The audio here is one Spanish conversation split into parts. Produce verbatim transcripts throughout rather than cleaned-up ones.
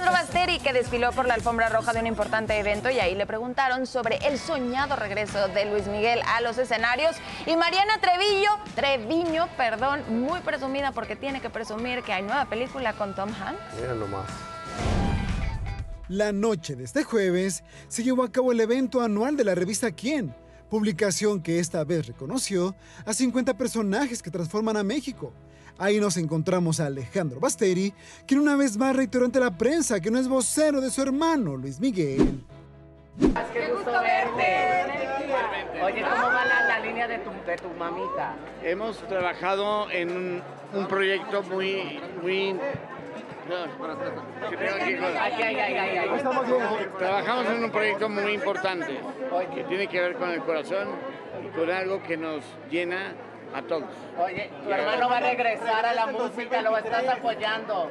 Alejandro Basteri, que desfiló por la alfombra roja de un importante evento, y ahí le preguntaron sobre el soñado regreso de Luis Miguel a los escenarios. Y Mariana Treviño, Treviño, perdón, muy presumida porque tiene que presumir que hay nueva película con Tom Hanks. Mira nomás. La noche de este jueves se llevó a cabo el evento anual de la revista ¿Quién?, publicación que esta vez reconoció a cincuenta personajes que transforman a México. Ahí nos encontramos a Alejandro Basteri, quien una vez más reiteró ante la prensa que no es vocero de su hermano Luis Miguel. ¡Qué gusto verte! Oye, ¿cómo va la, la línea de tu, de tu mamita? Hemos trabajado en un, un proyecto muy... muy... Trabajamos en un proyecto muy importante que tiene que ver con el corazón y con algo que nos llena a todos. Oye, tu hermano va a regresar a la música, lo estás apoyando.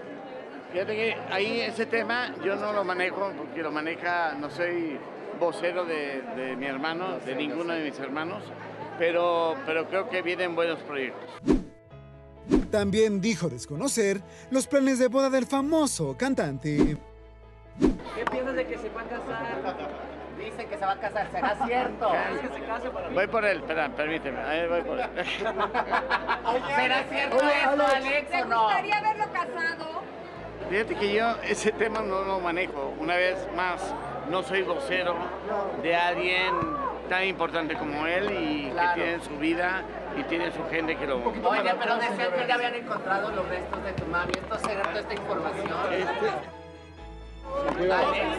Fíjate que ahí ese tema yo no lo manejo porque lo maneja, no soy vocero de, de mi hermano, de ninguno de mis hermanos, pero, pero creo que vienen buenos proyectos. También dijo desconocer los planes de boda del famoso cantante. ¿Qué piensas de que se va a casar? Dice que se va a casar, ¿será cierto? ¿Es que se case por el... Voy por él, espera, permíteme, ahí voy por él. ¿Será cierto eso, Alex, o no? ¿Te gustaría verlo casado? Fíjate que yo ese tema no lo manejo. Una vez más, no soy vocero de alguien tan importante como él y claro, que tiene su vida y tiene su gente que lo... Oye, pero decían que ya habían encontrado los restos de tu mami. ¿Esto es cierto, esta información? Este...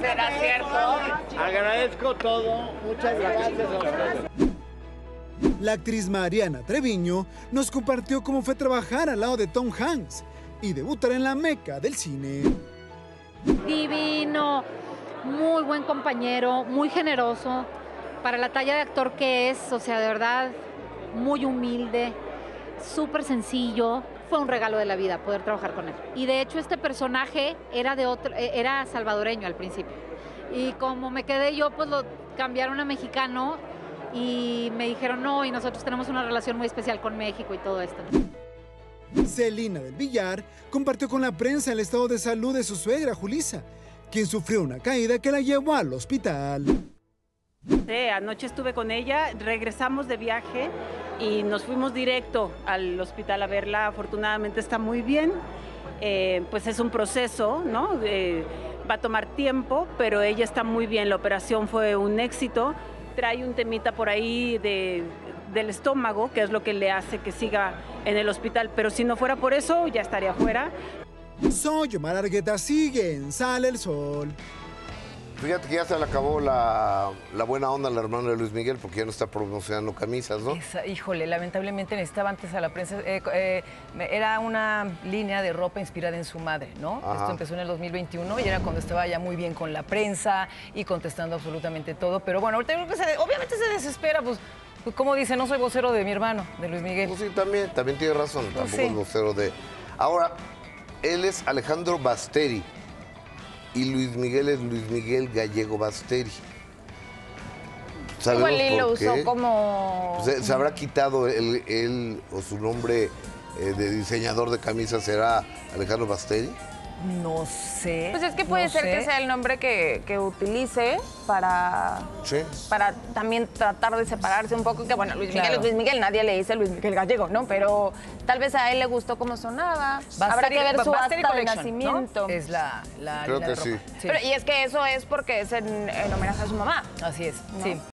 ¿Será cierto? Agradezco todo. Muchas gracias a ustedes. La actriz Mariana Treviño nos compartió cómo fue trabajar al lado de Tom Hanks y debutar en la meca del cine. Divino, muy buen compañero, muy generoso, para la talla de actor que es, o sea, de verdad, muy humilde, súper sencillo. Fue un regalo de la vida poder trabajar con él. Y de hecho este personaje era de otro, era salvadoreño al principio. Y como me quedé yo, pues lo cambiaron a mexicano y me dijeron no, y nosotros tenemos una relación muy especial con México y todo esto. Selina del Villar compartió con la prensa el estado de salud de su suegra Julisa, quien sufrió una caída que la llevó al hospital. Sí, anoche estuve con ella, regresamos de viaje y nos fuimos directo al hospital a verla. Afortunadamente está muy bien, eh, pues es un proceso, ¿no? Eh, va a tomar tiempo, pero ella está muy bien, la operación fue un éxito. Trae un temita por ahí de, del estómago, que es lo que le hace que siga en el hospital, pero si no fuera por eso ya estaría fuera. Soy Yomara Largueta, sigue en Sale el Sol. Fíjate que ya se le acabó la, la buena onda al hermano de Luis Miguel porque ya no está promocionando camisas, ¿no? Esa, híjole, lamentablemente necesitaba antes a la prensa... Eh, eh, era una línea de ropa inspirada en su madre, ¿no? Ajá. Esto empezó en el dos mil veintiuno y era cuando estaba ya muy bien con la prensa y contestando absolutamente todo. Pero bueno, ahorita se, obviamente se desespera, pues... Como dice, no soy vocero de mi hermano, de Luis Miguel. Pues sí, también, también tiene razón, pues tampoco sí. Es vocero de... Ahora, él es Alejandro Basteri. Y Luis Miguel es Luis Miguel Gallego Basteri. ¿Sabemos igual y lo por qué? Usó como... Se, se habrá quitado él, él o su nombre eh, de diseñador de camisas, ¿será Alejandro Basteri? No sé. Pues es que puede no ser sé. que sea el nombre que, que utilice para, sí. para también tratar de separarse un poco. Que bueno, Luis Miguel, claro. Luis Miguel, nadie le dice Luis Miguel Gallego, ¿no? Pero tal vez a él le gustó cómo sonaba. Basteri, habrá que ver su acta de nacimiento. ¿No? Es la, la Creo la que ropa. Sí. Pero, y es que eso es porque es en, en homenaje a su mamá. Así es. ¿No? Sí.